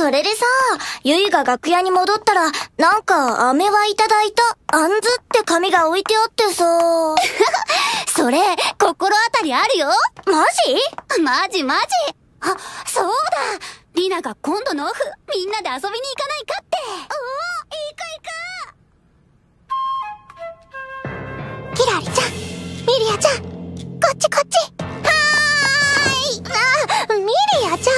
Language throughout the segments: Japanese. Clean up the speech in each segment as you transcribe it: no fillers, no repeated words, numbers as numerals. それでさ、ゆいが楽屋に戻ったら、なんか、飴はいただいた、あんずって紙が置いてあってさ。それ、心当たりあるよ。マジ？マジマジ。あ、そうだ。リナが今度のオフ、みんなで遊びに行かないかって。おー、行く行く。キラリちゃん、ミリアちゃん、こっちこっち。ミリアち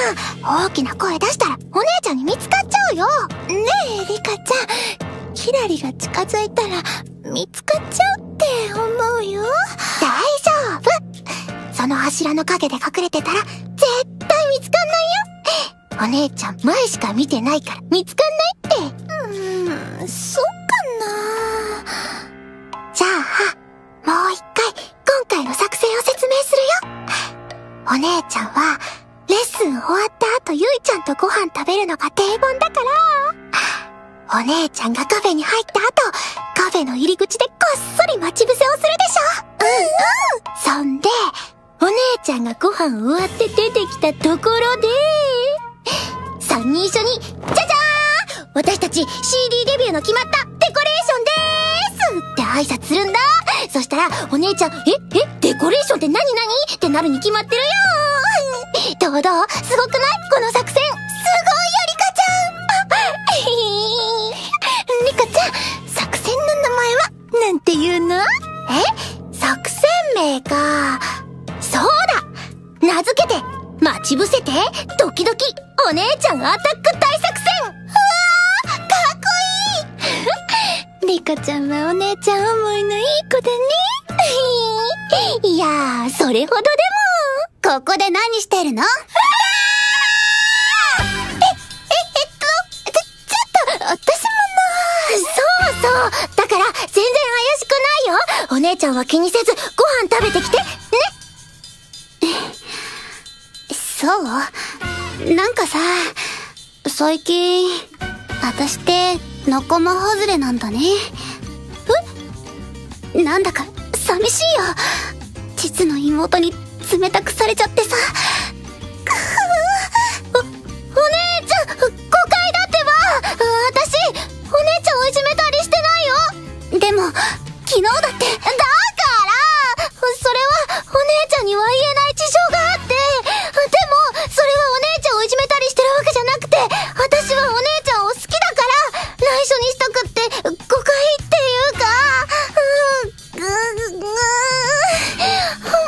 ゃん、大きな声出したらお姉ちゃんに見つかっちゃうよ。ねえリカちゃん、キラリが近づいたら見つかっちゃうって思うよ。大丈夫、その柱の陰で隠れてたら絶対見つかんないよ。お姉ちゃん前しか見てないから見つかんないって。うーん、そっかな。じゃあもう一回今回の作戦を説明するよ。お姉ちゃんはレッスン終わった後ゆいちゃんとご飯食べるのが定番だから、お姉ちゃんがカフェに入った後カフェの入り口でこっそり待ち伏せをするでしょ。うんうん。そんでお姉ちゃんがご飯終わって出てきたところで3人一緒にじゃじゃーん、私たち CD デビューの決まったデコレーションでーすって挨拶するんだ。そしたらお姉ちゃん、えデコレーションって何何ってなるに決まってるよ。どうどう、すごくないこの作戦。すごいよリカちゃん。リカちゃん、作戦の名前はなんて言うの？作戦名か。そうだ、名付けて待ち伏せてドキドキお姉ちゃんアタック大作戦。リカちゃんはお姉ちゃん思いのいい子だね。いやー、それほどでも。ここで何してるの？ちょっと、私もな。そうそう、だから全然怪しくないよ。お姉ちゃんは気にせずご飯食べてきて、ね。そう？なんかさ、最近、私って、仲間外れなんだね。え？なんだか寂しいよ。実の妹に冷たくされちゃってさ。お姉ちゃん、誤解だってば。私、お姉ちゃんをいじめたりしてないよ。でも、昨日だって。だから、それはお姉ちゃんには言えない事情があって。でも、それはお姉ちゃんをいじめたりしてるわけじゃなくて、私はお姉ちゃんを好きだから、内緒にしたくって、誤解っていうか、もう、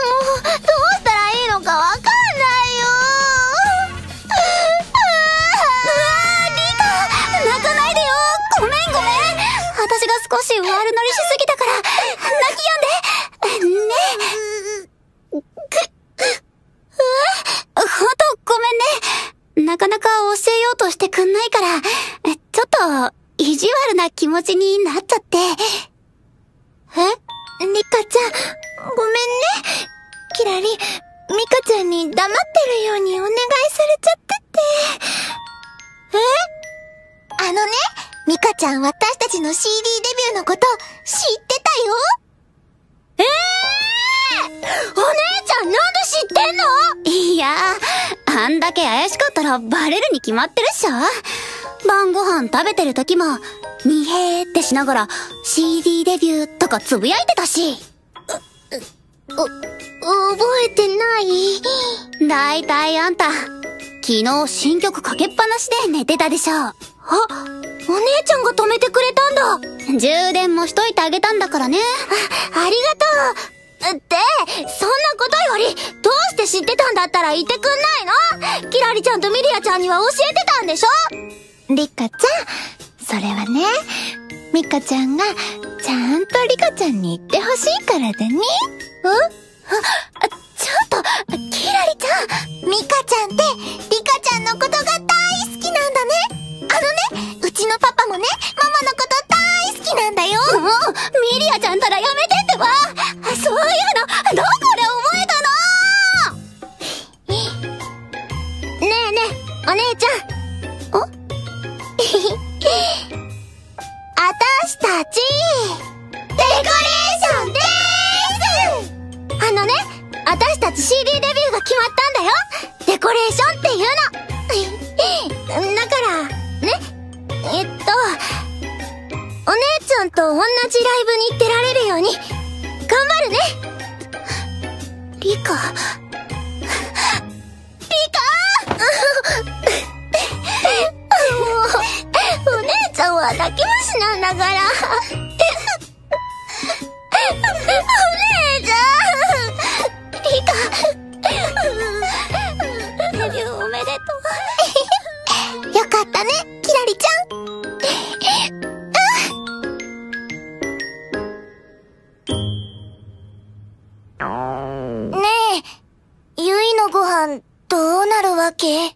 どうしたらいいのかわかんないよ。リカ、泣かないでよ。ごめんごめん。私が少し悪乗りしすぎたから、泣き止んで。ねえ。ほんとごめんね。なかなか教えようとしてくんないから、ちょっと、意地悪な気持ちになっちゃって。え？リカちゃん、ごめんね。キラリ、ミカちゃんに黙ってるようにお願いされちゃってて。え？あのね、ミカちゃん私たちの CD デビューのこと知ってたよ。お姉ちゃんなんで知ってんの？いや、あんだけ怪しかったらバレるに決まってるっしょ。晩ご飯食べてる時も、にへーってしながら CD デビューとかつぶやいてたし。覚えてない。だいたいあんた、昨日新曲かけっぱなしで寝てたでしょ。あ、お姉ちゃんが止めてくれたんだ。充電もしといてあげたんだからね。ありがとう。って、そんなことより、どうして知ってたんだったら言ってくんないの？キラリちゃんとミリアちゃんには教えてたんでしょ？リカちゃん、それはね、ミカちゃんが、ちゃんとリカちゃんに言ってほしいからだね。ん？あ、ちょっと、キラリちゃん、ミカちゃんって、リカちゃんのことが大好きなんだね。あのね、うちのパパもね、ママのこと大好きなんだよ。もう、ミリアちゃんたらやめてってば。そういうのどこで覚えたの？ねえねえお姉ちゃん、おあたしたちデコレーションでーす。あのね、あたしたち CD デビューが決まったんだよ。デコレーションっていうのだからと同じライブに出られるように頑張るね。リカもうお姉ちゃんは泣き虫なんだから。お姉ちゃん、リカデビューおめでとう。よかったねキラリちゃん。ねえ、ゆいのご飯どうなるわけ？